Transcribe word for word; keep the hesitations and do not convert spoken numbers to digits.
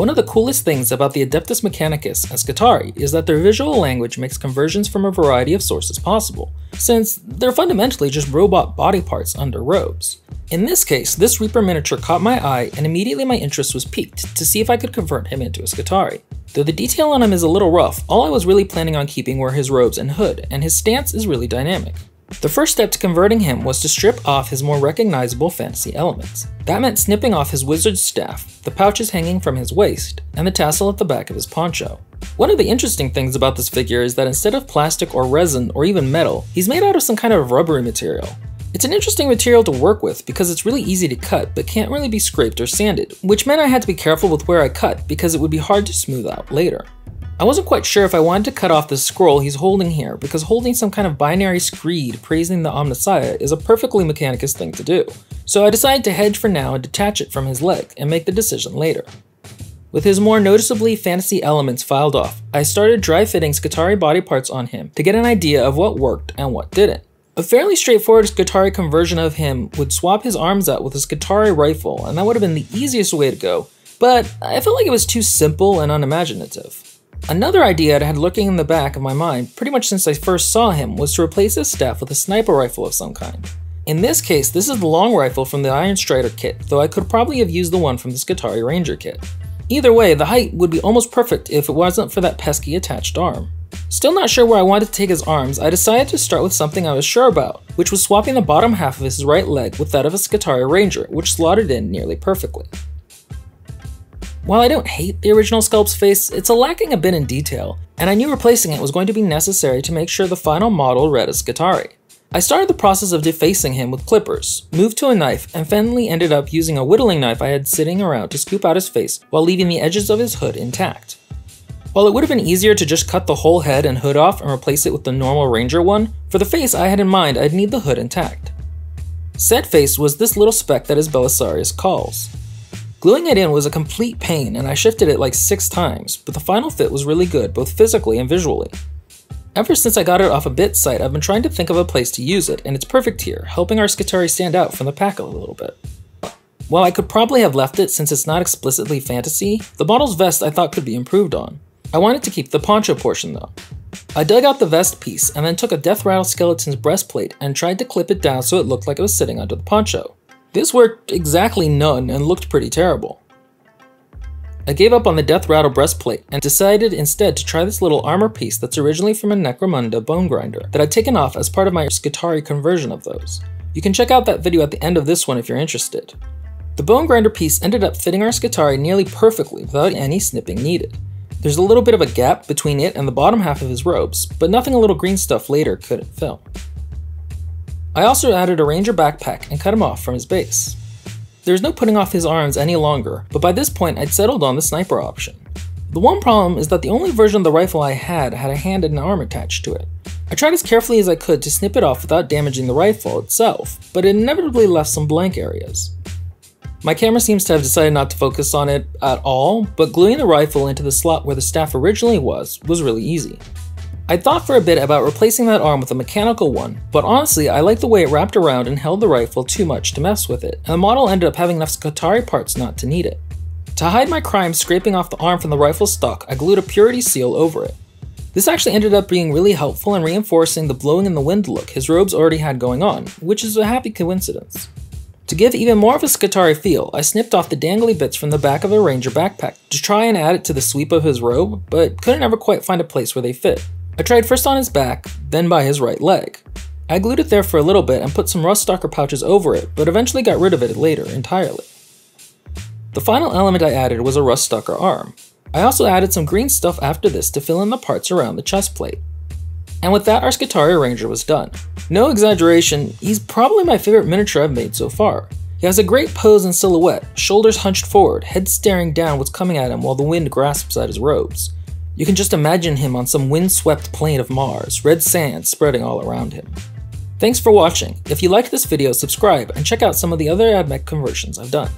One of the coolest things about the Adeptus Mechanicus and Skitarii is that their visual language makes conversions from a variety of sources possible, since they're fundamentally just robot body parts under robes. In this case, this Reaper miniature caught my eye and immediately my interest was piqued to see if I could convert him into a Skitarii. Though the detail on him is a little rough, all I was really planning on keeping were his robes and hood, and his stance is really dynamic. The first step to converting him was to strip off his more recognizable fantasy elements. That meant snipping off his wizard's staff, the pouches hanging from his waist, and the tassel at the back of his poncho. One of the interesting things about this figure is that instead of plastic or resin or even metal, he's made out of some kind of rubbery material. It's an interesting material to work with because it's really easy to cut but can't really be scraped or sanded, which meant I had to be careful with where I cut because it would be hard to smooth out later. I wasn't quite sure if I wanted to cut off the scroll he's holding here, because holding some kind of binary screed praising the Omnissiah is a perfectly Mechanicus thing to do, so I decided to hedge for now and detach it from his leg and make the decision later. With his more noticeably fantasy elements filed off, I started dry-fitting Skitarii body parts on him to get an idea of what worked and what didn't. A fairly straightforward Skitarii conversion of him would swap his arms out with a Skitarii rifle, and that would have been the easiest way to go, but I felt like it was too simple and unimaginative. Another idea I'd had lurking in the back of my mind pretty much since I first saw him was to replace his staff with a sniper rifle of some kind. In this case, this is the long rifle from the Iron Strider kit, though I could probably have used the one from the Skitarii Ranger kit. Either way, the height would be almost perfect if it wasn't for that pesky attached arm. Still not sure where I wanted to take his arms, I decided to start with something I was sure about, which was swapping the bottom half of his right leg with that of a Skitarii Ranger, which slotted in nearly perfectly. While I don't hate the original sculpt's face, it's a lacking a bit in detail, and I knew replacing it was going to be necessary to make sure the final model read as Skitarii. I started the process of defacing him with clippers, moved to a knife, and finally ended up using a whittling knife I had sitting around to scoop out his face while leaving the edges of his hood intact. While it would have been easier to just cut the whole head and hood off and replace it with the normal Ranger one, for the face I had in mind I'd need the hood intact. Said face was this little speck that is Belisarius Cawl's. Gluing it in was a complete pain and I shifted it like six times, but the final fit was really good both physically and visually. Ever since I got it off a bit site, I've been trying to think of a place to use it, and it's perfect here, helping our Skitarii stand out from the pack a little bit. While I could probably have left it since it's not explicitly fantasy, the model's vest I thought could be improved on. I wanted to keep the poncho portion though. I dug out the vest piece and then took a Deathrattle skeleton's breastplate and tried to clip it down so it looked like it was sitting under the poncho. This worked exactly none and looked pretty terrible. I gave up on the Deathrattle breastplate and decided instead to try this little armor piece that's originally from a Necromunda bone grinder that I'd taken off as part of my Skitarii conversion of those. You can check out that video at the end of this one if you're interested. The bone grinder piece ended up fitting our Skitarii nearly perfectly without any snipping needed. There's a little bit of a gap between it and the bottom half of his robes, but nothing a little green stuff later couldn't fill. I also added a Ranger backpack and cut him off from his base. There's no putting off his arms any longer, but by this point I'd settled on the sniper option. The one problem is that the only version of the rifle I had had a hand and an arm attached to it. I tried as carefully as I could to snip it off without damaging the rifle itself, but it inevitably left some blank areas. My camera seems to have decided not to focus on it at all, but gluing the rifle into the slot where the staff originally was was really easy. I thought for a bit about replacing that arm with a mechanical one, but honestly I liked the way it wrapped around and held the rifle too much to mess with it, and the model ended up having enough Skitarii parts not to need it. To hide my crime scraping off the arm from the rifle stock, I glued a purity seal over it. This actually ended up being really helpful in reinforcing the blowing in the wind look his robes already had going on, which is a happy coincidence. To give even more of a Skitarii feel, I snipped off the dangly bits from the back of the Ranger backpack to try and add it to the sweep of his robe, but couldn't ever quite find a place where they fit. I tried first on his back, then by his right leg. I glued it there for a little bit and put some Rust Stalker pouches over it, but eventually got rid of it later entirely. The final element I added was a Rust Stalker arm. I also added some green stuff after this to fill in the parts around the chest plate. And with that, our Skitarii Ranger was done. No exaggeration, he's probably my favorite miniature I've made so far. He has a great pose and silhouette, shoulders hunched forward, head staring down what's coming at him while the wind grasps at his robes. You can just imagine him on some windswept plain of Mars, red sand spreading all around him. Thanks for watching. If you liked this video, subscribe and check out some of the other AdMech conversions I've done.